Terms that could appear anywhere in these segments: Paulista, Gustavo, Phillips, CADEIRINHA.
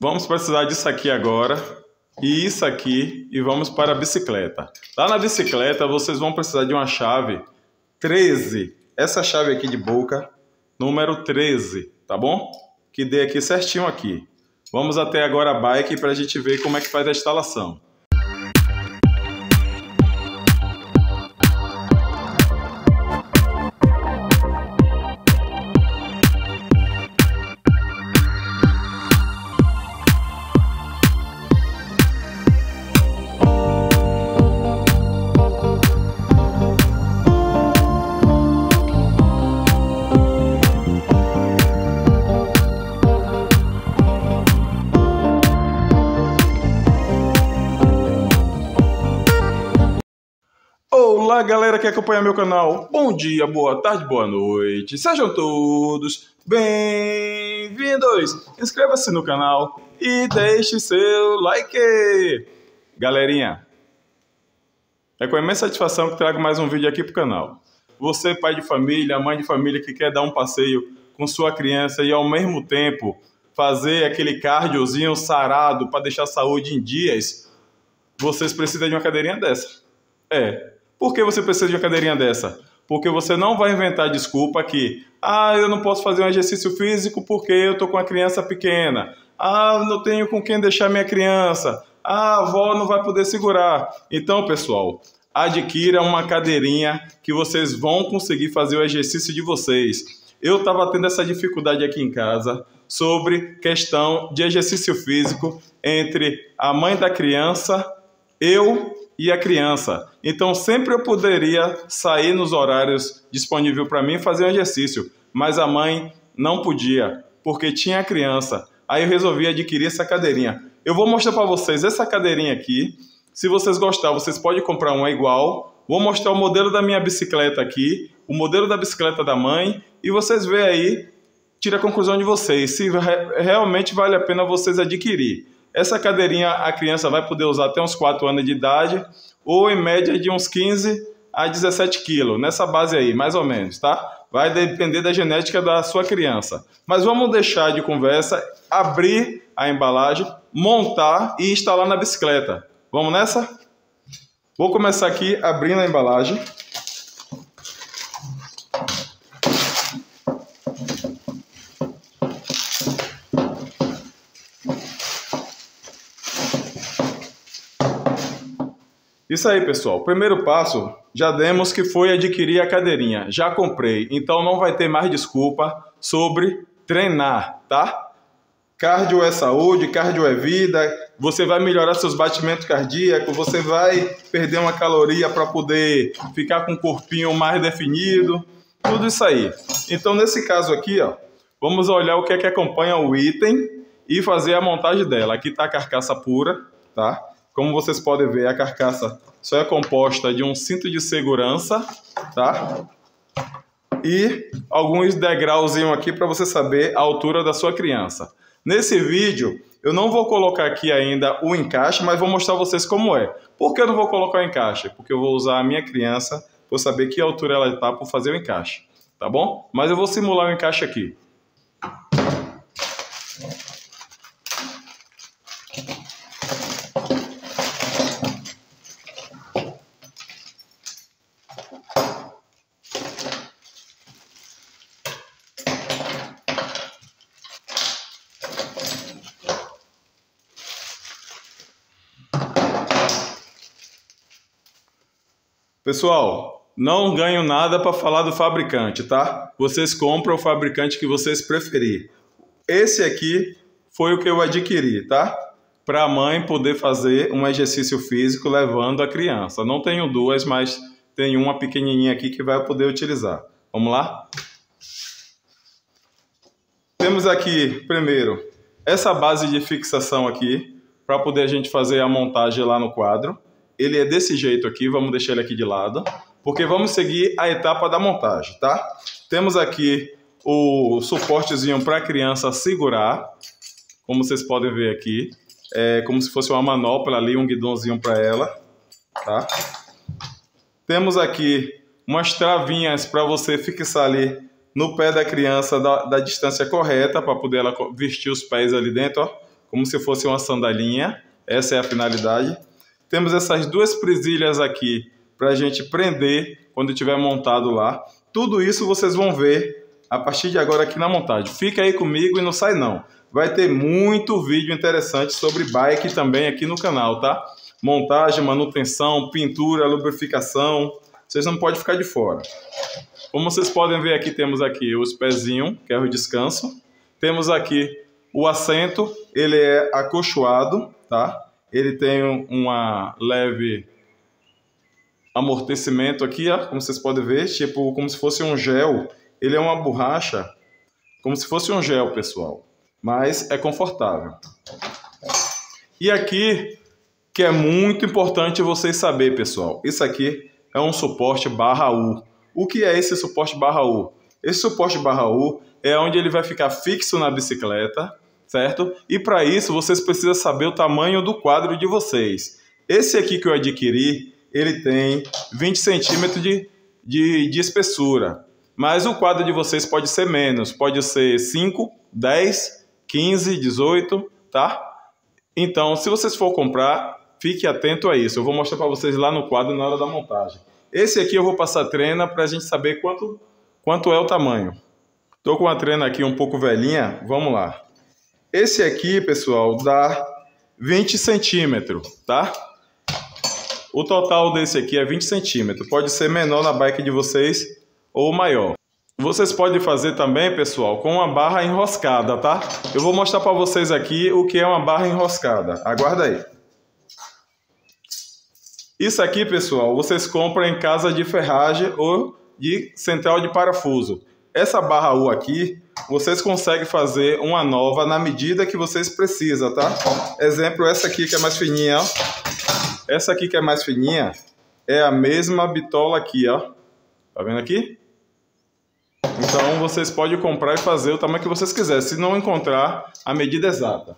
Vamos precisar disso aqui agora e isso aqui e vamos para a bicicleta. Lá na bicicleta vocês vão precisar de uma chave 13. Essa chave aqui de boca, número 13, tá bom? Que dê aqui certinho aqui. Vamos até agora a bike para a gente ver como é que faz a instalação. Olá galera que acompanha meu canal, bom dia, boa tarde, boa noite, sejam todos bem-vindos, inscreva-se no canal e deixe seu like. Galerinha, é com imensa satisfação que trago mais um vídeo aqui pro canal. Você pai de família, mãe de família que quer dar um passeio com sua criança e ao mesmo tempo fazer aquele cardiozinho sarado para deixar a saúde em dias, vocês precisam de uma cadeirinha dessa. Por que você precisa de uma cadeirinha dessa? Porque você não vai inventar desculpa que eu não posso fazer um exercício físico porque eu estou com uma criança pequena. Não tenho com quem deixar minha criança. A avó não vai poder segurar. Então, pessoal, adquira uma cadeirinha que vocês vão conseguir fazer o exercício de vocês. Eu estava tendo essa dificuldade aqui em casa sobre questão de exercício físico entre a mãe da criança, eu e a criança. Então sempre eu poderia sair nos horários disponíveis para mim e fazer um exercício, mas a mãe não podia, porque tinha a criança. Aí eu resolvi adquirir essa cadeirinha. Eu vou mostrar para vocês essa cadeirinha aqui. Se vocês gostarem, vocês podem comprar uma igual. Vou mostrar o modelo da minha bicicleta aqui, o modelo da bicicleta da mãe, e vocês veem aí, tira a conclusão de vocês, se realmente vale a pena vocês adquirir. Essa cadeirinha a criança vai poder usar até uns 4 anos de idade, ou em média de uns 15 a 17 quilos, nessa base aí, mais ou menos, tá? Vai depender da genética da sua criança. Mas vamos deixar de conversa, abrir a embalagem, montar e instalar na bicicleta. Vamos nessa? Vou começar aqui abrindo a embalagem. Isso aí, pessoal. Primeiro passo, já demos que foi adquirir a cadeirinha. Já comprei, então não vai ter mais desculpa sobre treinar, tá? Cardio é saúde, cardio é vida. Você vai melhorar seus batimentos cardíacos, você vai perder uma caloria para poder ficar com um corpinho mais definido. Tudo isso aí. Então, nesse caso aqui, ó, vamos olhar o que é que acompanha o item e fazer a montagem dela. Aqui está a carcaça pura, tá? Como vocês podem ver, a carcaça só é composta de um cinto de segurança, tá? E alguns degrauzinhos aqui para você saber a altura da sua criança. Nesse vídeo, eu não vou colocar aqui ainda o encaixe, mas vou mostrar a vocês como é. Por que eu não vou colocar o encaixe? Porque eu vou usar a minha criança, vou saber que altura ela está para fazer o encaixe, tá bom? Mas eu vou simular o encaixe aqui. Pessoal, não ganho nada para falar do fabricante, tá? Vocês compram o fabricante que vocês preferir. Esse aqui foi o que eu adquiri, tá? Para a mãe poder fazer um exercício físico levando a criança. Não tenho duas, mas tenho uma pequenininha aqui que vai poder utilizar. Vamos lá? Temos aqui, primeiro, essa base de fixação aqui, para poder a gente fazer a montagem lá no quadro. Ele é desse jeito aqui, vamos deixar ele aqui de lado, porque vamos seguir a etapa da montagem, tá? Temos aqui o suportezinho para a criança segurar, como vocês podem ver aqui, é como se fosse uma manopla ali, um guidãozinho para ela, tá? Temos aqui umas travinhas para você fixar ali no pé da criança da distância correta, para poder ela vestir os pés ali dentro, ó. como se fosse uma sandalinha. Essa é a finalidade. Temos essas duas presilhas aqui para a gente prender quando tiver montado lá. Tudo isso vocês vão ver a partir de agora aqui na montagem. Fica aí comigo e não sai não. Vai ter muito vídeo interessante sobre bike também aqui no canal, tá? Montagem, manutenção, pintura, lubrificação. Vocês não podem ficar de fora. Como vocês podem ver aqui, temos aqui os pezinhos, que é o descanso. Temos aqui o assento, ele é acolchoado, tá? Ele tem uma leve amortecimento aqui, ó, como vocês podem ver, tipo como se fosse um gel. Ele é uma borracha, como se fosse um gel, pessoal. Mas é confortável. E aqui, que é muito importante vocês saberem, pessoal. Isso aqui é um suporte barra U. O que é esse suporte barra U? Esse suporte barra U é onde ele vai ficar fixo na bicicleta, certo? E para isso, vocês precisam saber o tamanho do quadro de vocês. Esse aqui que eu adquiri, ele tem 20 centímetros de espessura. Mas o quadro de vocês pode ser menos, pode ser 5, 10, 15, 18, tá? Então, se vocês for comprar, fique atento a isso. Eu vou mostrar para vocês lá no quadro na hora da montagem. Esse aqui eu vou passar a trena para a gente saber quanto é o tamanho. Estou com a trena aqui um pouco velhinha, vamos lá. Esse aqui, pessoal, dá 20 centímetros, tá? O total desse aqui é 20 centímetros. Pode ser menor na bike de vocês ou maior. Vocês podem fazer também, pessoal, com uma barra enroscada, tá? Eu vou mostrar para vocês aqui o que é uma barra enroscada. Aguarda aí. Isso aqui, pessoal, vocês compram em casa de ferragem ou de central de parafuso. Essa barra U aqui, vocês conseguem fazer uma nova na medida que vocês precisam, tá? Exemplo, essa aqui que é mais fininha, ó. Essa aqui que é mais fininha é a mesma bitola aqui, ó. Tá vendo aqui? Então, vocês podem comprar e fazer o tamanho que vocês quiserem, se não encontrar a medida exata.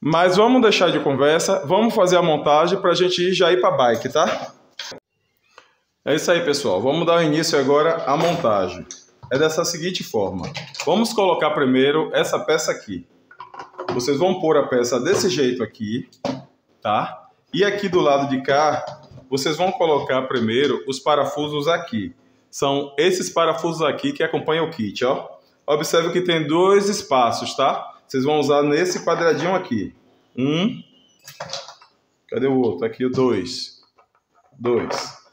Mas vamos deixar de conversa, vamos fazer a montagem para a gente já ir para a bike, tá? É isso aí, pessoal. Vamos dar início agora à montagem. É dessa seguinte forma. Vamos colocar primeiro essa peça aqui. Vocês vão pôr a peça desse jeito aqui, tá? E aqui do lado de cá, vocês vão colocar primeiro os parafusos aqui. São esses parafusos aqui que acompanham o kit, ó. Observe que tem dois espaços, tá? Vocês vão usar nesse quadradinho aqui. Um. Cadê o outro? Aqui o dois. Dois.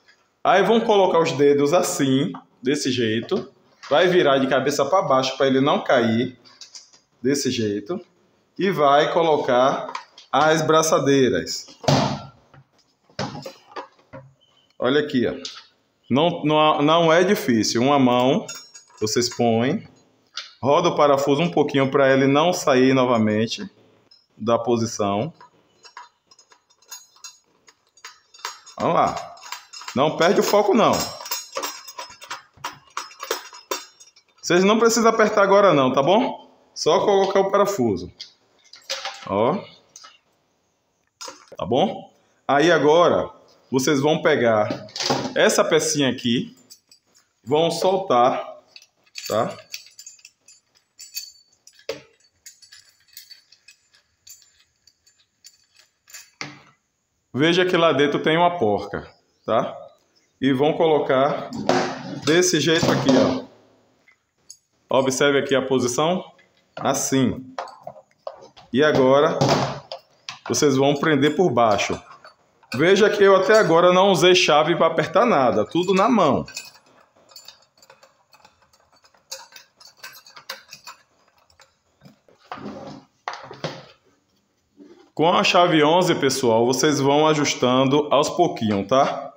Aí vão colocar os dedos assim, desse jeito. Vai virar de cabeça para baixo para ele não cair. Desse jeito. E vai colocar as braçadeiras. Olha aqui, ó. Não é difícil. Uma mão, vocês põem. Roda o parafuso um pouquinho para ele não sair novamente da posição. Vamos lá. Não perde o foco, não. Vocês não precisam apertar agora, não, tá bom? Só colocar o parafuso. Ó. Tá bom? Aí agora, vocês vão pegar essa pecinha aqui. Vão soltar, tá? Veja que lá dentro tem uma porca, tá? E vão colocar desse jeito aqui, ó. Observe aqui a posição, assim. E agora, vocês vão prender por baixo. Veja que eu até agora não usei chave para apertar nada, tudo na mão. Com a chave 11, pessoal, vocês vão ajustando aos pouquinhos, tá?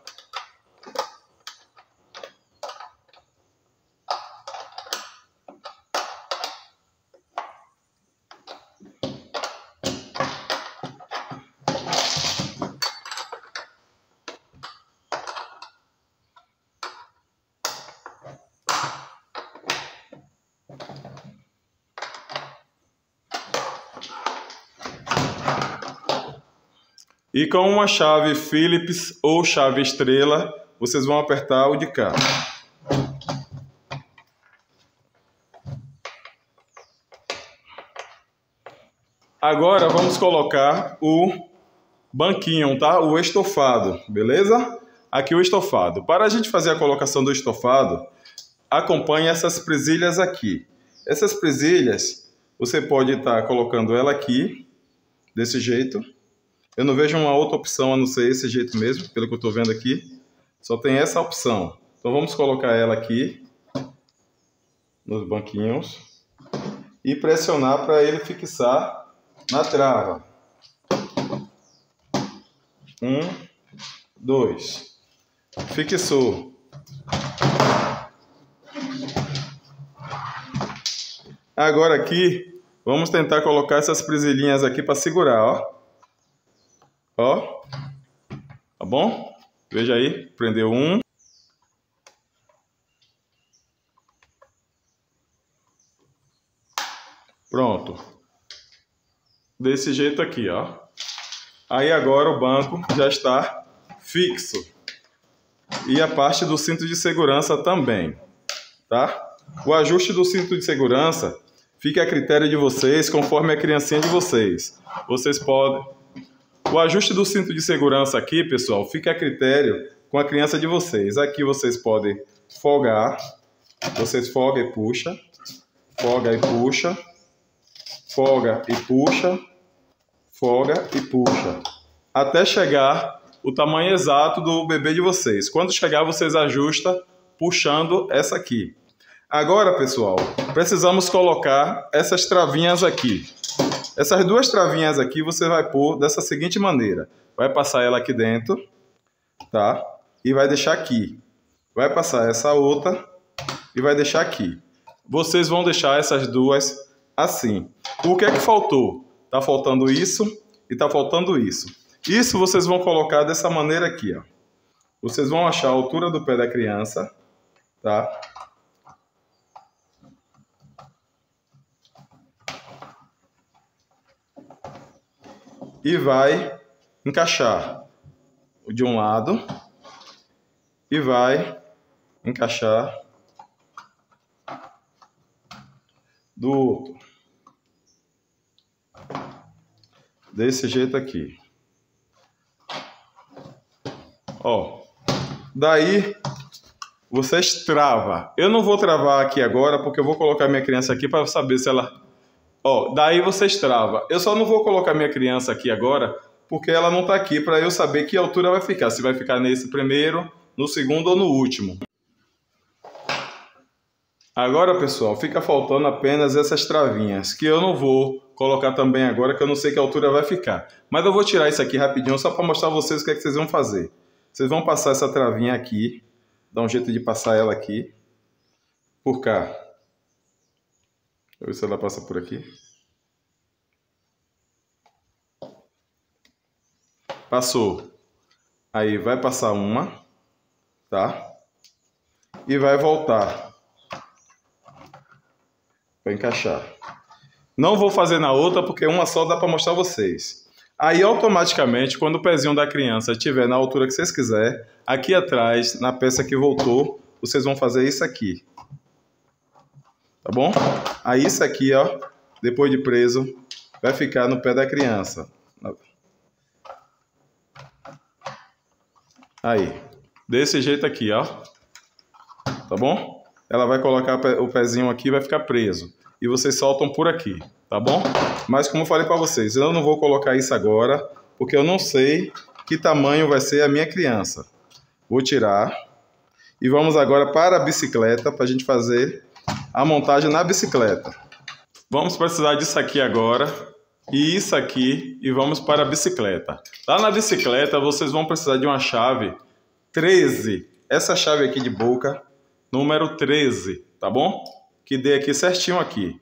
E com uma chave Phillips ou chave estrela, vocês vão apertar o de cá. Agora vamos colocar o banquinho, tá? O estofado, beleza? Aqui o estofado. Para a gente fazer a colocação do estofado, acompanhe essas presilhas aqui. Essas presilhas, você pode estar colocando ela aqui, desse jeito. Eu não vejo uma outra opção a não ser esse jeito mesmo, pelo que eu estou vendo aqui. Só tem essa opção. Então vamos colocar ela aqui, nos banquinhos, e pressionar para ele fixar na trava. 1, 2. Fixou. Agora aqui, vamos tentar colocar essas presilhinhas aqui para segurar, ó. Ó. Tá bom? Veja aí, prendeu um. Pronto. Desse jeito aqui, ó. Aí agora o banco já está fixo. E a parte do cinto de segurança também, tá? O ajuste do cinto de segurança fica a critério de vocês, conforme a criancinha de vocês. Vocês podem... O ajuste do cinto de segurança aqui, pessoal, fica a critério com a criança de vocês. Aqui vocês podem folgar. Vocês folga e puxa. Folga e puxa. Folga e puxa, folga e puxa, até chegar o tamanho exato do bebê de vocês. Quando chegar, vocês ajustam puxando essa aqui. Agora, pessoal, precisamos colocar essas travinhas aqui. Essas duas travinhas aqui você vai pôr dessa seguinte maneira. Vai passar ela aqui dentro, tá? E vai deixar aqui. Vai passar essa outra e vai deixar aqui. Vocês vão deixar essas duas assim. O que é que faltou? Tá faltando isso e tá faltando isso. Isso vocês vão colocar dessa maneira aqui, ó. Vocês vão achar a altura do pé da criança, tá? E vai encaixar de um lado e vai encaixar do outro. Desse jeito aqui. Ó. Daí vocês travam. Eu não vou travar aqui agora porque eu vou colocar minha criança aqui para saber se ela... Ó, daí vocês travam. Eu só não vou colocar minha criança aqui agora porque ela não tá aqui para eu saber que altura vai ficar. Se vai ficar nesse primeiro, no segundo ou no último. Agora, pessoal, fica faltando apenas essas travinhas, que eu não vou colocar também agora, que eu não sei que altura vai ficar. Mas eu vou tirar isso aqui rapidinho, só para mostrar a vocês o que é que vocês vão fazer. Vocês vão passar essa travinha aqui, dar um jeito de passar ela aqui, por cá. Deixa eu ver se ela passa por aqui. Passou. Aí vai passar uma, tá? E vai voltar. Para encaixar. Não vou fazer na outra porque uma só dá para mostrar a vocês. Aí automaticamente, quando o pezinho da criança estiver na altura que vocês quiserem, aqui atrás, na peça que voltou, vocês vão fazer isso aqui. Tá bom? Aí isso aqui, ó, depois de preso, vai ficar no pé da criança. Aí. Desse jeito aqui, ó. Tá bom? Ela vai colocar o pezinho aqui e vai ficar preso. E vocês soltam por aqui, tá bom? Mas como eu falei para vocês, eu não vou colocar isso agora, porque eu não sei que tamanho vai ser a minha criança. Vou tirar. E vamos agora para a bicicleta, para a gente fazer a montagem na bicicleta. Vamos precisar disso aqui agora, e isso aqui, e vamos para a bicicleta. Lá na bicicleta, vocês vão precisar de uma chave 13. Essa chave aqui de boca... Número 13, tá bom? Que dê aqui certinho aqui.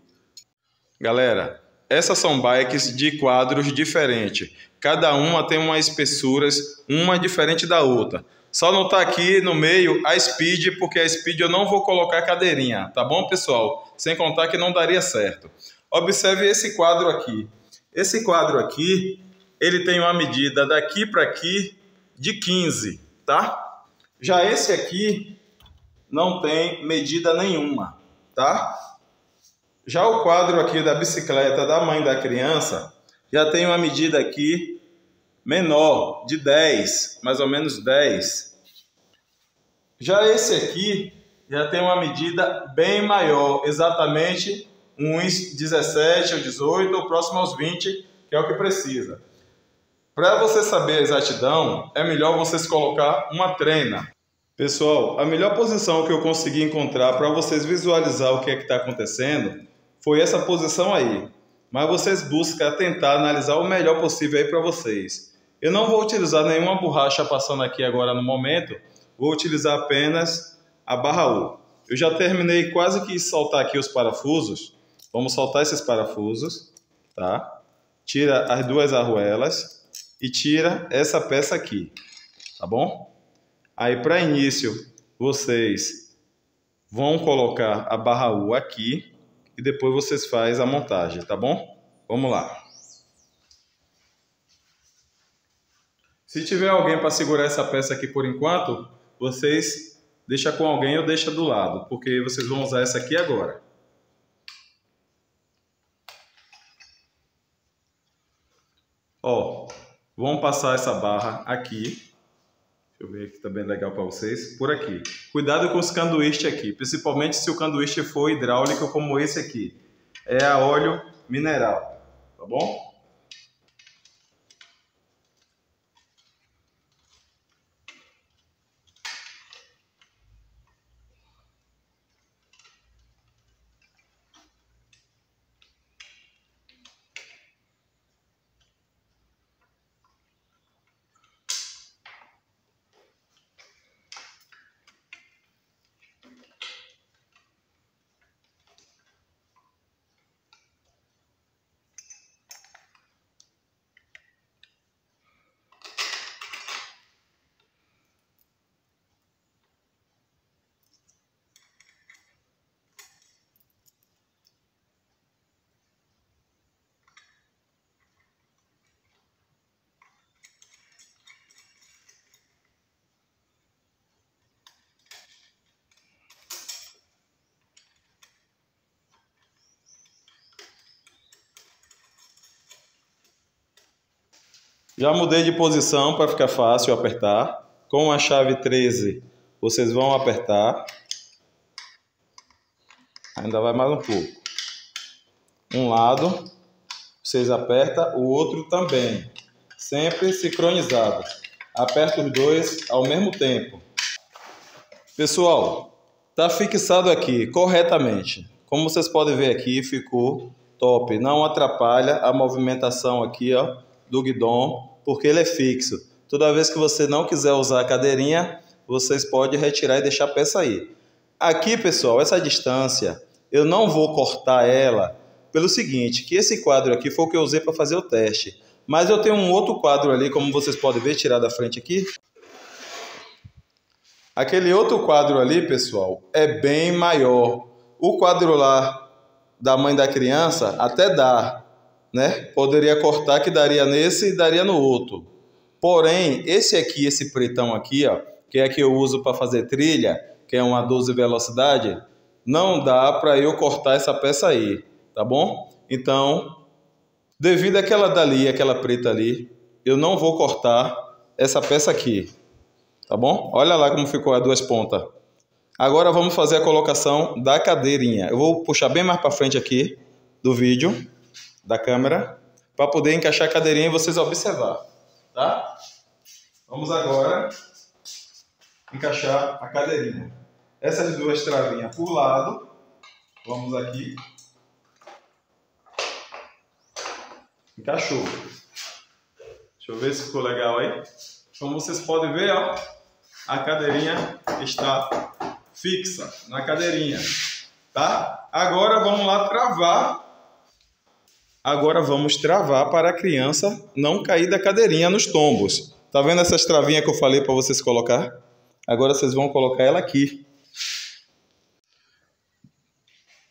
Galera, essas são bikes de quadros diferentes. Cada uma tem umas espessuras, uma diferente da outra. Só não tá aqui no meio a Speed, porque a Speed eu não vou colocar a cadeirinha, tá bom, pessoal? Sem contar que não daria certo. Observe esse quadro aqui. Esse quadro aqui, ele tem uma medida daqui para aqui de 15, tá? Já esse aqui... não tem medida nenhuma, tá? Já o quadro aqui da bicicleta da mãe da criança, já tem uma medida aqui menor, de 10, mais ou menos 10. Já esse aqui já tem uma medida bem maior, exatamente uns 17 ou 18, ou próximo aos 20, que é o que precisa. Para você saber a exatidão, é melhor vocês colocar uma trena. Pessoal, a melhor posição que eu consegui encontrar para vocês visualizar o que é que está acontecendo foi essa posição aí. Mas vocês buscam tentar analisar o melhor possível aí para vocês. Eu não vou utilizar nenhuma borracha passando aqui agora no momento, vou utilizar apenas a barra U. Eu já terminei quase que soltar aqui os parafusos, vamos soltar esses parafusos, tá? Tira as duas arruelas e tira essa peça aqui, tá bom? Aí para início vocês vão colocar a barra U aqui, e depois vocês fazem a montagem, tá bom? Vamos lá. Se tiver alguém para segurar essa peça aqui por enquanto, vocês deixam com alguém ou deixam do lado, porque vocês vão usar essa aqui agora. Ó, vamos passar essa barra aqui. Deixa eu ver aqui, tá bem legal para vocês. Por aqui. Cuidado com os canduístes aqui, principalmente se o canduíste for hidráulico como esse aqui. É a óleo mineral, tá bom? Já mudei de posição para ficar fácil apertar. Com a chave 13, vocês vão apertar. Ainda vai mais um pouco. Um lado, vocês apertam, o outro também. Sempre sincronizado. Aperta os dois ao mesmo tempo. Pessoal, tá fixado aqui corretamente. Como vocês podem ver aqui, ficou top. Não atrapalha a movimentação aqui, ó, do guidão, porque ele é fixo. Toda vez que você não quiser usar a cadeirinha, vocês podem retirar e deixar a peça aí. Aqui, pessoal, essa distância, eu não vou cortar ela pelo seguinte, que esse quadro aqui foi o que eu usei para fazer o teste. Mas eu tenho um outro quadro ali, como vocês podem ver, tirar da frente aqui. Aquele outro quadro ali, pessoal, é bem maior. O quadro lá da mãe da criança até dá, né? Poderia cortar que daria nesse e daria no outro. Porém, esse aqui, esse pretão aqui, ó, que é que eu uso para fazer trilha, que é uma 12 velocidade, não dá para eu cortar essa peça aí, tá bom? Então, devido àquela dali, aquela preta ali, eu não vou cortar essa peça aqui, tá bom? Olha lá como ficou as duas pontas. Agora vamos fazer a colocação da cadeirinha. Eu vou puxar bem mais para frente aqui do vídeo, da câmera, para poder encaixar a cadeirinha e vocês observar, tá? Vamos agora encaixar a cadeirinha. Essas duas travinhas por lado, vamos aqui. Encaixou. Deixa eu ver se ficou legal aí. Como vocês podem ver, ó, a cadeirinha está fixa na cadeirinha, tá? Agora vamos lá travar. Agora vamos travar para a criança não cair da cadeirinha nos tombos. Tá vendo essas travinhas que eu falei para vocês colocar? Agora vocês vão colocar ela aqui.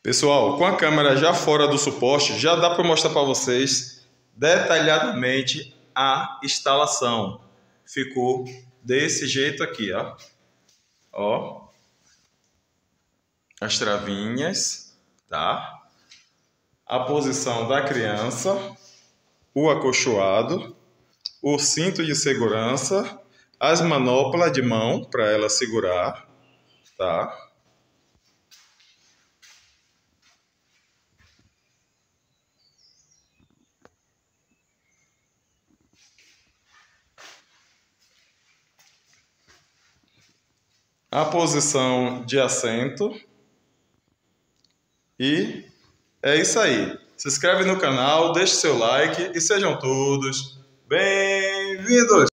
Pessoal, com a câmera já fora do suporte, já dá para mostrar para vocês detalhadamente a instalação. Ficou desse jeito aqui, ó. Ó. As travinhas, tá? A posição da criança, o acolchoado, o cinto de segurança, as manoplas de mão para ela segurar, tá? A posição de assento. E é isso aí. Se inscreve no canal, deixe seu like e sejam todos bem-vindos!